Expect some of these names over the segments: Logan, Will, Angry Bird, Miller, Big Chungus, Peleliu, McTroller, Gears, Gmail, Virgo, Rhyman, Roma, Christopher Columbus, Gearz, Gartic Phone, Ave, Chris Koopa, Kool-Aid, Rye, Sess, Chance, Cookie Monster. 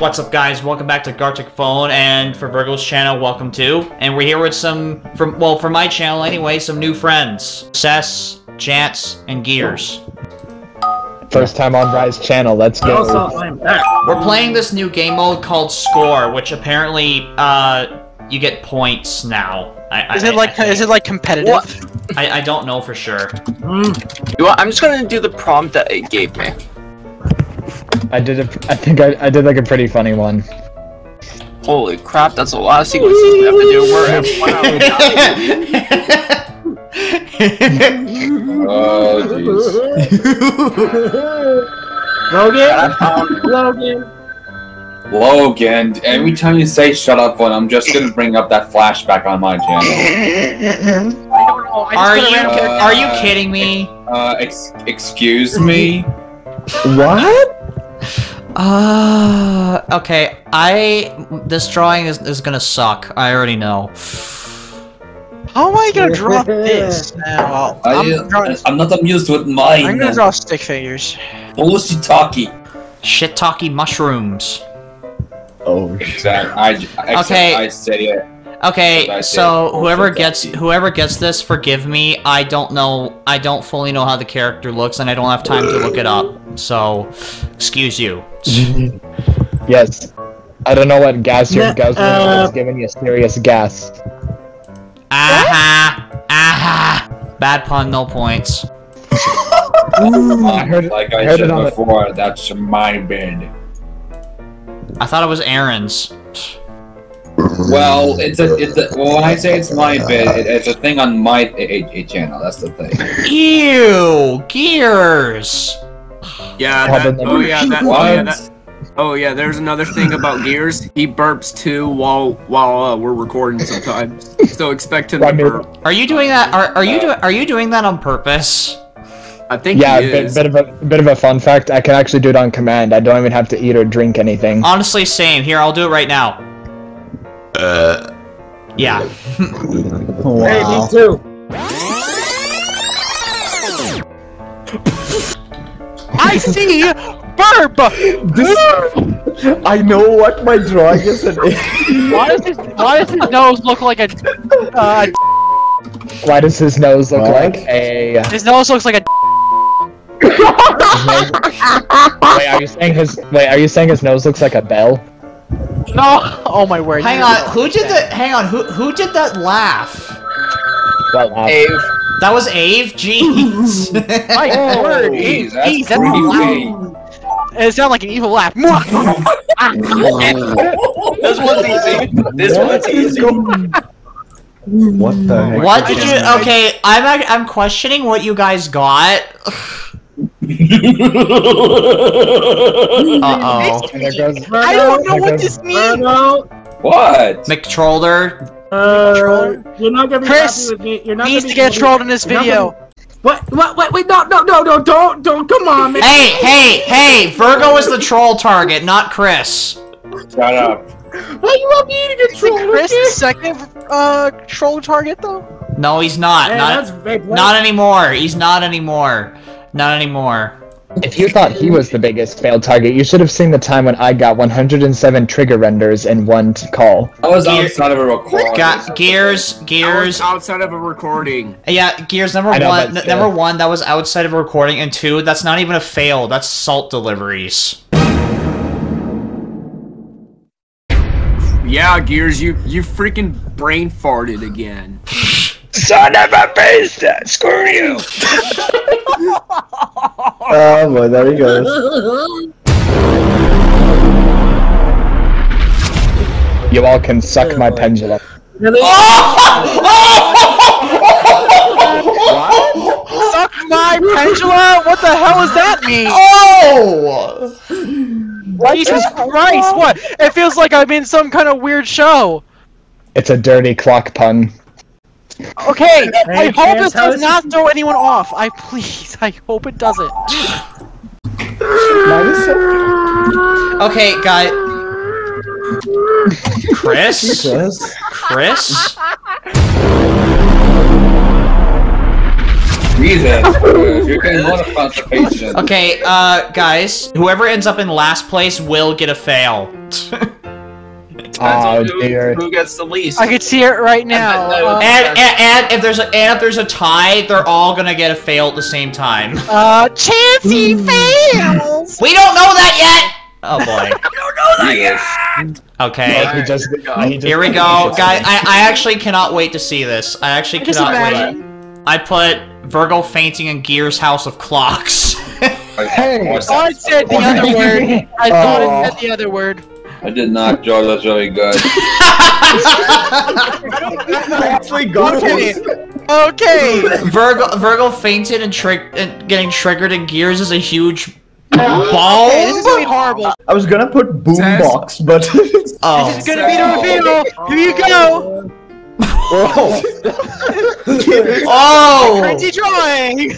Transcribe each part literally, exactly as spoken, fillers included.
What's up, guys? Welcome back to Gartic Phone, and for Virgo's channel, welcome too. And we're here with some, from well, for my channel anyway, some new friends. Sess, Chance, and Gears. First time on Rye's channel, let's go. Also, I'm back. We're playing this new game mode called Score, which apparently, uh, you get points now. I, is I, it like is it like competitive? What? I, I don't know for sure. Mm. You know, I'm just gonna do the prompt that it gave me. I did a- I think I, I did like a pretty funny one. Holy crap, that's a lot of sequences we have to do. We're at oh, jeez. Logan? Logan? Logan, every time you say shut up, one, I'm just gonna bring up that flashback on my channel. I don't know. I are, you, uh, are you kidding me? Uh, ex excuse me? What? Uh, okay, I- this drawing is, is gonna suck, I already know. How am I gonna draw this now? I'm, you, drawing, I'm not amused with mine. I'm gonna draw stick figures. Shitaki. Shiitake mushrooms. Oh, exactly. I, I, okay. I say it. Okay, I say so it. whoever gets- whoever gets this, forgive me, I don't know- I don't fully know how the character looks, and I don't have time to look it up, so... Excuse you. Yes. I don't know what gas you're guzzling, but it's giving you serious gas. Aha! What? Aha! Bad pun, no points. Ooh, I heard it, like I heard said it before, it. That's my bid. I thought it was Aaron's. Well, it's a, it's a, well, when I say it's my bid, it, it's a thing on my a, a channel. That's the thing. Ew, Gears. Yeah. That, oh yeah. That, oh yeah. That, oh yeah. There's another thing about Gears. He burps too while while uh, we're recording sometimes. So expect him to burp. Are you doing that? Are are you doing are you doing that on purpose? I think yeah, he is. Yeah, bit, bit of a bit of a fun fact. I can actually do it on command. I don't even have to eat or drink anything. Honestly, same. Here, I'll do it right now. Uh. Yeah. Wow. Hey, me too. I see burp. This, I know what my drawing is. Why does his Why does his nose look like a? Uh, why does his nose look what? like a? His nose looks like a. Nose... Wait, are you saying his? Wait, are you saying his nose looks like a bell? No! Oh my word! Hang on, who did that? Hang on, who who did that laugh? That laugh. Ave. That was Ave. Jeez. My oh, word! Jeez, that's Jeez, that's loud. It sounded like an evil laugh. This one's easy. This one's easy. What the heck? What did you? Okay, I'm I'm questioning what you guys got. Uh-oh. I don't know what this means! What? McTroller? Uh, you're not gonna be Chris with me. You're not needs gonna be to get trolled in this video. Gonna... What? What? Wait, wait, no, no, no, no, don't, don't, come on, man. Hey, hey, hey, Virgo is the troll target, not Chris. Shut up. Why you up eating a troll? Is Chris the second, uh, troll target, though? No, he's not. Hey, not, that's not anymore. He's not anymore. Not anymore. If you thought he was the biggest failed target, you should have seen the time when I got one hundred seven trigger renders in one call. I was Gear outside of a recording. Got Gears, Gears. I was outside of a recording. Yeah, Gears, number know, one, yeah. number one, that was outside of a recording, and two, that's not even a fail, that's salt deliveries. Yeah, Gears, you, you freaking brain farted again. Son of a bitch! Screw you! Oh boy, there he goes. You all can suck my pendulum. Really? What? Suck my pendulum? What the hell does that mean? Oh! Jesus Christ! What? It feels like I'm in some kind of weird show. It's a dirty clock pun. Okay, hey, I hope this does not throw anyone off. I please, I hope it doesn't. Okay, guys. Chris? Chris? Chris? Jesus, you can want constipation. Okay, uh, guys, whoever ends up in last place will get a fail. Depends oh, on who, dear. who gets the least. I can see it right now. And, and, and, and if there's a and if there's a tie, they're all gonna get a fail at the same time. Uh, Chancey fails. We don't know that yet. Oh boy! I don't know that yet. Okay. No, he just, he just, Here we go, guys. I, I actually cannot wait to see this. I actually I cannot wait. I put Virgo fainting in Gears House of Clocks. Hey, I thought it said the other word. I thought oh. it said the other word. I did not, Joe. That's really good. I don't think I actually got okay. it. Okay. Virgo Virgo fainted and trick and getting triggered in Gears is a huge. Bomb? Okay, this is gonna be horrible. I was gonna put boombox, but oh. this is gonna be the reveal. Here you go. Oh, oh. Crazy drawing.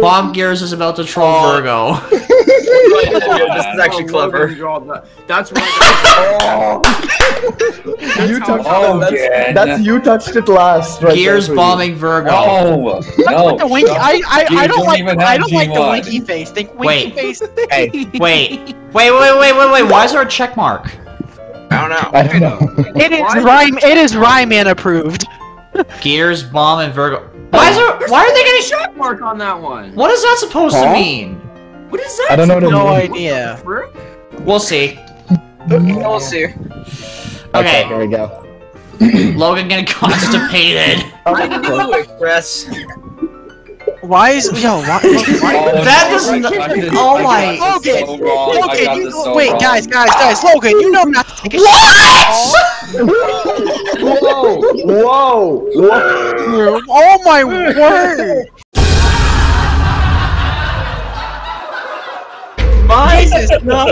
Bomb Gears is about to troll oh. Virgo. This is actually clever. That's right. That's you touched oh, it. That's, that's you touched it last. Right Gears there, bombing Virgo. Oh, no. The winky, I, I, I don't, don't like. I don't G one. Like the winky face. The winky wait. face. Hey. Wait. Wait. Wait. Wait. Wait. Wait. Wait. Why is there a check mark? I don't know. I don't know. It is Rhyme. It is Rhyman approved. Gears, bomb, and Virgo. Why is there? There's why are they getting shot mark on that one? What is that supposed huh? to mean? What is that? I don't know. No idea. We'll see. We'll see. Okay. Okay, here we go. Logan getting constipated. I know. Express. Why is yo? Why, why, oh, that doesn't. Oh my! Logan, so Logan, you, so wait, wrong. guys, guys, guys, Logan, you know not to take it. What? Whoa! Whoa! Whoa! Oh my word! Mine is not.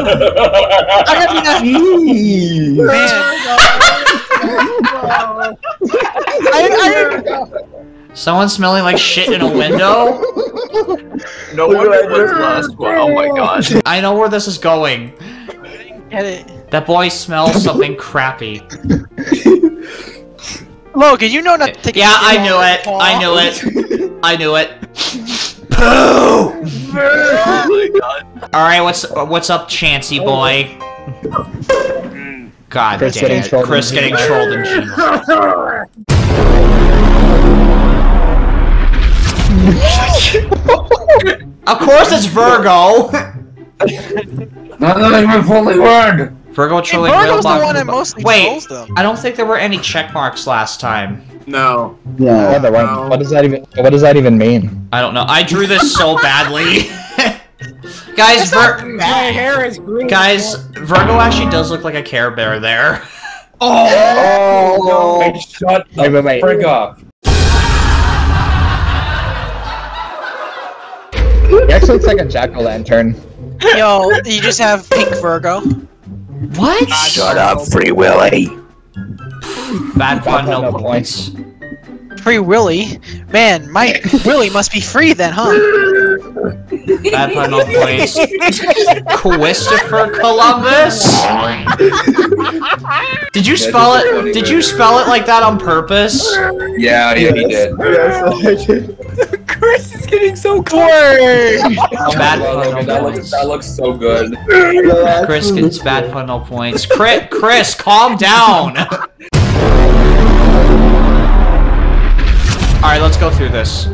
I gotta be that. I. I Someone smelling like shit in a window? No wonder it was last one. Oh my god. I know where this is going. Get it. That boy smells something crappy. Logan, you know not to take Yeah, I knew it. I knew it. I knew it. Pooh! Oh my god. Alright, what's what's up, Chancey boy? God Chris damn it. Getting Chris getting trolled in Gmail. Of course it's Virgo! Not that even fully word! Virgo trolling hey, Virgo's the one that mostly Wait, them. I don't think there were any check marks last time. No. Yeah, no. One. What does that even what does that even mean? I don't know. I drew this so badly. Guys, Vir My hair is green. Guys, Virgo actually does look like a Care Bear there. Oh, oh no. Wait, shut the wait, wait, wait. frick up. He actually looks like a jack-o'-lantern. Yo, you just have pink Virgo. What? Ah, shut up, Free Willy. Bad fun, no, no points. points. Free Willy? Man, my Willy must be free then, huh? Bad fun, no points. Christopher Columbus? Did you spell it? Did you spell it like that on purpose? Yeah, yeah, he did. Yes, I did. Chris is getting so close. Bad funnel that looks, that looks so good. Yeah, Chris gets bad funnel points. Chris, Chris, calm down. All right, let's go through this.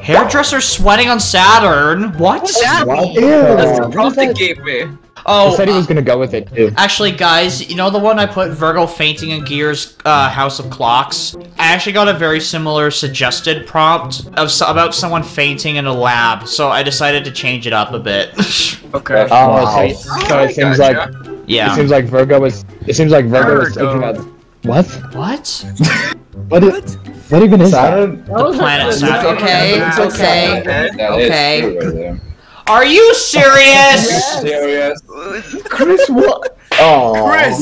Hairdresser sweating on Saturn. What? What that what? That's the prompt that gave me. Oh, I said he was gonna go with it too. Actually, guys, you know the one I put Virgo fainting in Gears uh, House of Clocks? I actually got a very similar suggested prompt of about someone fainting in a lab, so I decided to change it up a bit. Okay. Oh, wow. So, so it seems like yeah. It seems like Virgo was. It seems like Virgo was thinking about what? What? What? Is, what even is Saturn? That? The planet Saturn. Okay. Okay. Okay. Okay. Are you serious? Yes. Serious? Chris, what? Oh, Chris,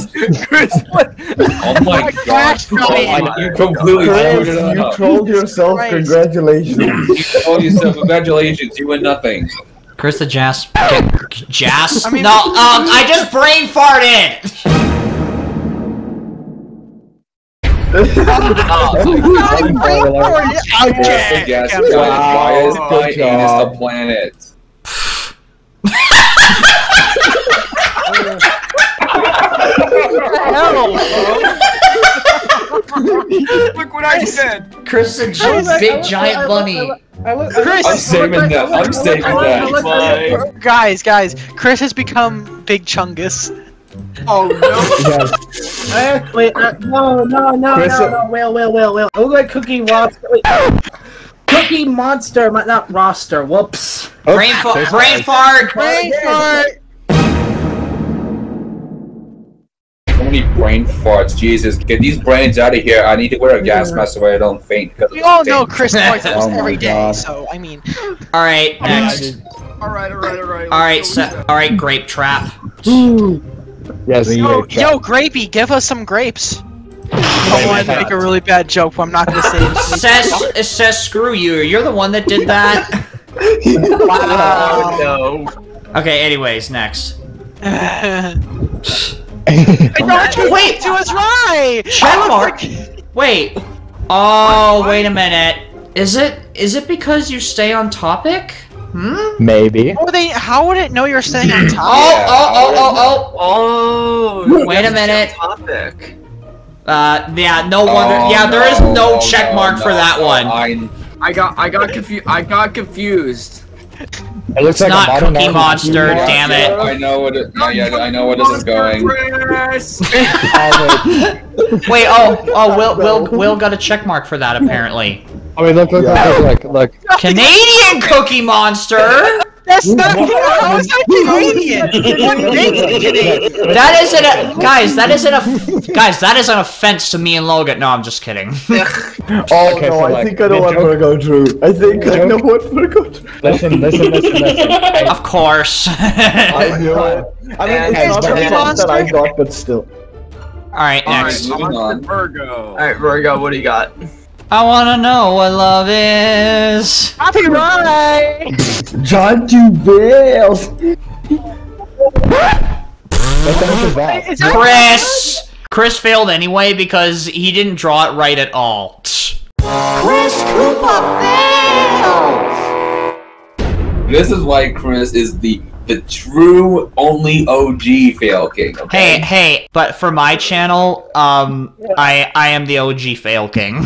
Chris, what? Oh my gosh! Oh my, you completely Chris, you up. trolled yourself. Christ. Congratulations! You trolled yourself. Congratulations! You win nothing. Chris the Jas, Jas. I mean, no, um, I just brain farted. Why is my anus a planet? Look what I said! Chris and Joe's big giant bunny! Chris! I'm saving that, I'm saving that! Guys, guys, Chris has become Big Chungus. Oh no! Wait, no, no, no, no, Will, Will, Will, Will. I look like Cookie Monster. Cookie Monster, not roster, whoops. Brain fart! Brain fart! Brain fart! Brain farts, Jesus! Get these brains out of here! I need to wear a gas mask so I don't faint. We all know Chris farts oh every day, God. So I mean. All right, next. All right, all right, all right. All right, so, all right. Grape trap. Ooh. Yes. Yo, grape yo, Grapey, give us some grapes. I wanted to make a really bad joke, but I'm not gonna say it. Sess, Sess, screw you! You're the one that did that. Wow. No. Okay. Anyways, next. I don't know wait, to his Rye! Check mark! Wait. Oh, wait a minute. Is it is it because you stay on topic? Hmm? Maybe. How would, they, how would it know you're staying on topic? Oh, oh, oh, oh, oh, oh! Wait a minute. Topic. Uh, yeah, no wonder. Oh, yeah, there is no, no check mark no, for no, that no, one. I, I got, I got confused. I got confused. It looks it's like not a Cookie Monster, damn it! I know what it, no, yeah, I know what this is going. Wait, oh, oh, Will, Will, Will got a check mark for that apparently. I mean, look, look, yeah. look, look, look, look. Canadian Cookie Monster. That's not how is that Canadian? That isn't a guys. That isn't a guys. That is an offense to me and Logan. No, I'm just kidding. Oh okay, no, so, like, I think I know what we're going through. I think joke? I know what we're going through. Listen, listen, listen, listen. I, of course. I knew it. I mean, it's not the response that I got, but still. All right, next. All right, moving on. Virgo. All right, Virgo. What do you got? I wanna know what love is. Happy Rye! John Duvales! Chris! Chris failed anyway because he didn't draw it right at all. Chris Koopa fails! This is why Chris is the the true only O G fail king. Okay? Hey, hey, but for my channel, um, yeah. I I am the O G fail king.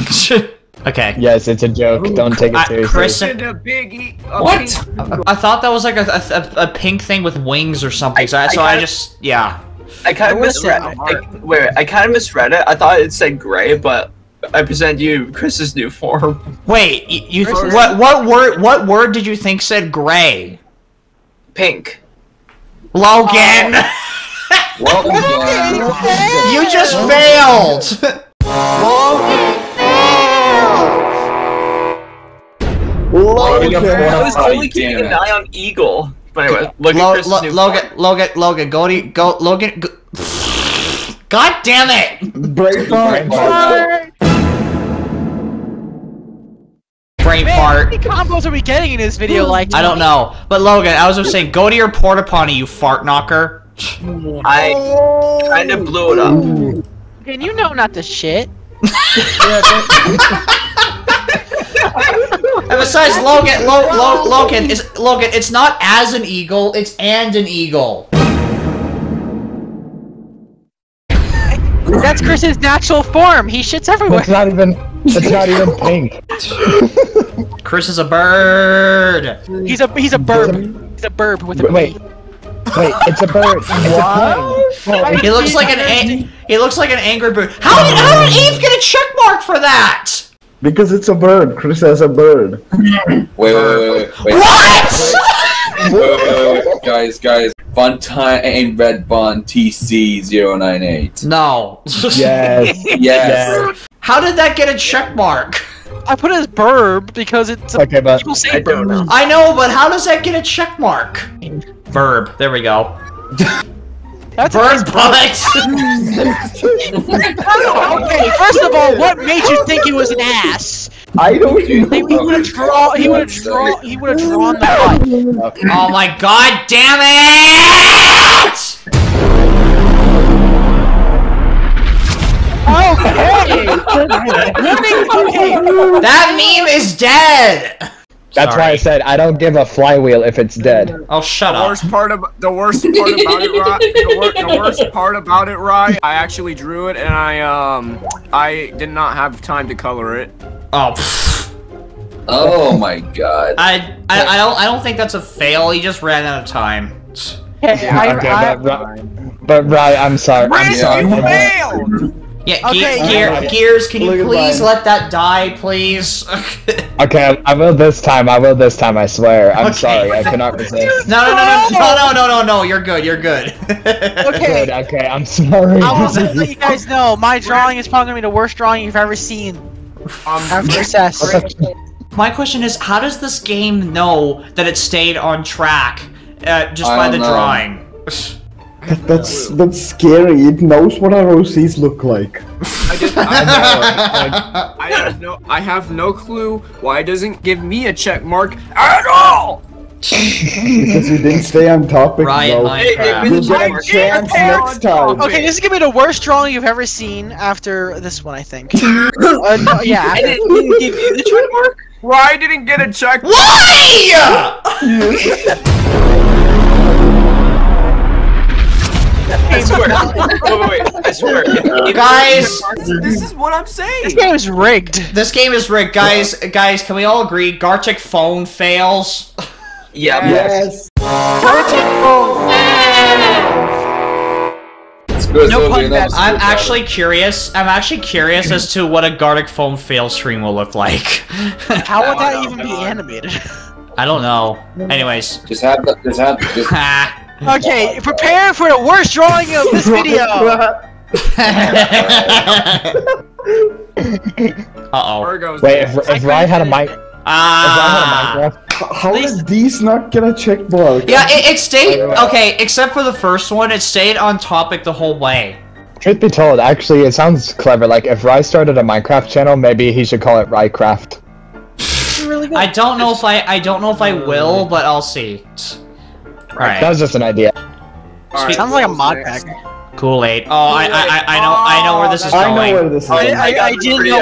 Okay. Yes, it's a joke. Ooh, don't take it seriously. Chris and a biggie. What? I, I thought that was like a, a a pink thing with wings or something. I, so I, so I, I just yeah. I kind of misread it. I, wait, I kind of misread it. I thought it said gray, but I present you Chris's new form. Wait, you, you what what word what word did you think said gray? Pink. Logan! Uh, Logan you just failed! Logan failed! Logan failed! I was totally keeping an eye on Eagle. But anyway, look at Chris's new Logan, Logan, Logan, go to- go- Logan- go, God damn it! Brain fart! Brain fart. How many combos are we getting in this video? Like, I don't know. But Logan, I was just saying, go to your porta potty, you fart knocker. I kind of blew it up. And you know not to shit. And besides, Logan, Lo Lo Logan is Logan. It's not as an eagle. It's and an eagle. That's Chris's natural form. He shits everywhere. It's not even. It's not even pink. Chris is a bird. He's a he's a burb. He's a burb with a wait. B. Wait, it's a bird. It's a plane. He looks like an a he looks like an angry bird. How did how did Eve get a check mark for that? Because it's a bird. Chris has a bird. Wait, wait, wait, wait, wait. What? Wait, wait, wait, wait. Guys, guys. Funtime Red Bond T C zero nine eight. No. Yes. Yes. Yes. How did that get a check mark? I put it as burb because it's a, okay, but people say I burb. Know. I know, but how does that get a check mark? Burb. There we go. That's burb butt. Okay, first of all, what made you think he was an ass? I don't think he would have drawn. He would have drawn. He would have drawn the butt. Oh my God! Damn it! Oh. okay. That meme is dead. That's Sorry. why I said I don't give a flywheel if it's dead. Oh, shut the up. Worst part of, the worst part about it, Rye, the, wor the worst part about it, Rye, I actually drew it and I um I did not have time to color it. Oh. Pfft. Oh my God. I, I I don't I don't think that's a fail. He just ran out of time. Yeah, I, okay, I, but, I, but Rye, I'm sorry. I'm sorry. You failed. Yeah, okay, Ge yeah. Gear, Gears, can you please let that die, please? Okay, I will this time, I will this time, I swear. I'm okay. sorry, I cannot resist. No, no, no, no, no, no, no, no, no, you're good, you're good. Okay. Good, okay, I'm sorry. I was gonna let you guys know, my drawing is probably gonna be the worst drawing you've ever seen. Um, after Sess. My question is, how does this game know that it stayed on track uh, just I by the know. drawing? That's that's scary. It knows what our O Cs look like. I, just, I, know, like, I have no I have no clue why it doesn't give me a check mark at all. Because you didn't stay on topic. Ryan, you get a chance next time. Okay, this is gonna be the worst drawing you've ever seen after this one, I think. uh, no, yeah, I didn't, didn't give you the check mark. Why didn't get a check? Why? I swear. wait, wait, wait, I swear. If guys, this, this is what I'm saying. This game is rigged. This game is rigged, guys. Guys, can we all agree? Gartic Phone fails. Yeah. Yes. Gartic Phone. No pun intended. I'm actually curious. I'm actually curious as to what a Gartic Phone fail stream will look like. How would that even be animated? I don't know. Anyways. Just have the. Just have. Just... Okay, prepare for the worst drawing of this video! Uh-oh. Wait, if, if Rye had a mic... Ah! If Rye had a Minecraft, how does these not get a checkmark? Yeah, it, it stayed... Okay, except for the first one, it stayed on topic the whole way. Truth be told, actually, it sounds clever. Like, if Rye started a Minecraft channel, maybe he should call it Ryecraft. Really I don't know if I... I don't know if I will, but I'll see. Right. That was just an idea. Right, sounds like a mod pack. Kool-Aid. Oh, I, I, I know, I know where this is going. I know where this is going. I, I, I didn't know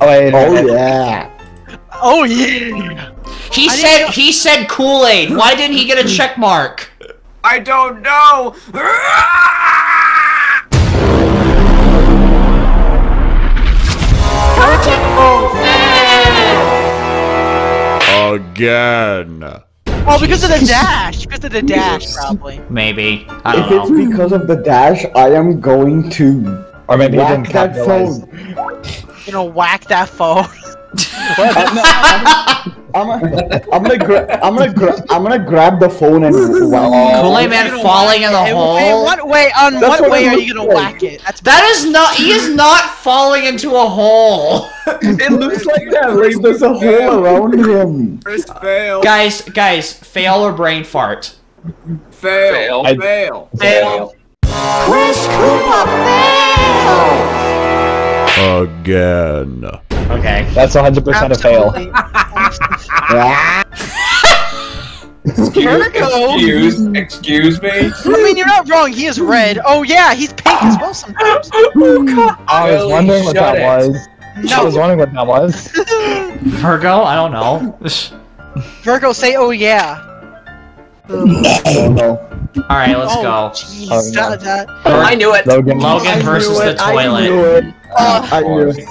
what. Oh yeah. Oh yeah. He I said, he said Kool-Aid. Why didn't he get a check mark? I don't know. Again. Oh, because Jesus. of the dash! Because of the dash, probably. Maybe. I don't if know. It's because of the dash, I am going to... Or maybe whack didn't that phone. You know, whack that phone. I'm, I'm, I'm, gonna gra I'm, gonna gra I'm gonna grab the phone and whack Kool-Aid Man falling in the it, hole? Wait, what way, on That's what way are you gonna like. whack it? That's that is not- he is not falling into a hole! It looks like that, right? There's a hole around him. First fail. Guys, guys, fail or brain fart? Fail. Fail. I, fail. Fail. Chris Koopa fail! Again. Okay. That's one hundred percent a fail. excuse, excuse, excuse me? I mean, you're not wrong, he is red. Oh yeah, he's pink as well sometimes. Oh, God. I was wondering what that it. was. No. I was wondering what that was. Virgo? I don't know. Virgo, say oh yeah. Alright, let's oh, go. Geez, oh, no. that. I knew it. Logan, Logan versus it. the toilet. I knew it. Uh, I knew it.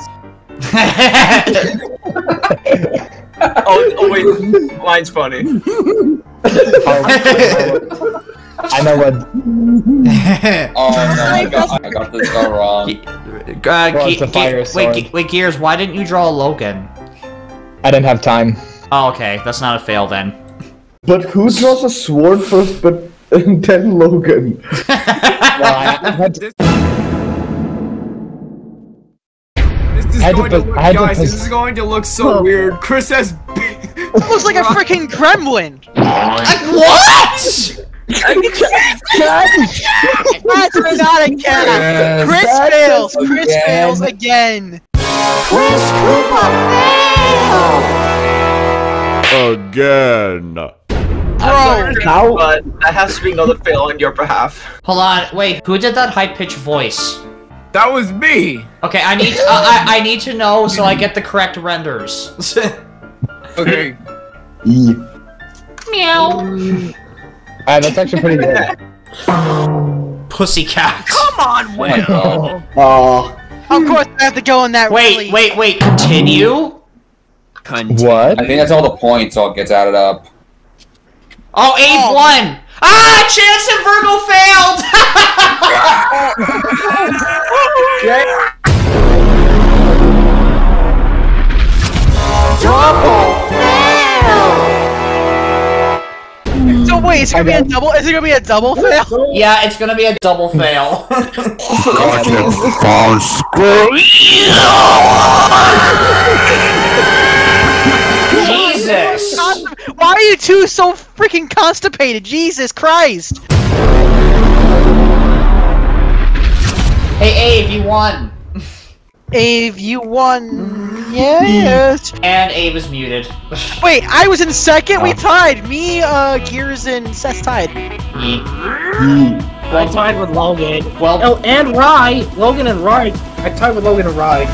oh, oh wait, mine's funny. I know what. Oh no, I got, I got this all wrong. Uh, well, ge fire ge sword. Wait, wait, Gears, why didn't you draw Logan? I didn't have time. Oh, okay, that's not a fail then. But who draws a sword first, but and then Logan? well, I, I had to... This is, going to look, guys, this is going to look so oh. weird. Chris has almost like a freaking gremlin. Like, what? That's not a cat. Chris that fails. Chris again. fails again. Chris Koopa fails again. Bro, how? But that has to be another fail on your behalf. Hold on. Wait, who did that high pitched voice? That was me. Okay, I need to, uh, I I need to know so I get the correct renders. Okay. E. Meow. Alright, that's actually pretty good. Pussycat. Come on, Will. Oh. oh. Of course, I have to go in that. Wait, really... wait, wait. Continue. Continue. What? I think that's all the points. All gets added up. Oh, Abe oh. won. Ah, Chance and Virgo failed! Double fail! So wait, it's gonna be a double- is it gonna be a double fail? Yeah, it's gonna be a double fail. Jesus! Why are you two so freaking constipated? Jesus Christ! Hey, Ave, you won! Ave, you won! Yes! And Ave is muted. Wait, I was in second? Oh. We tied! Me, uh, Gears, and Sess tied. I tied with Logan. Well, oh, and Rye! Logan and Rye! I tied with Logan and Rye.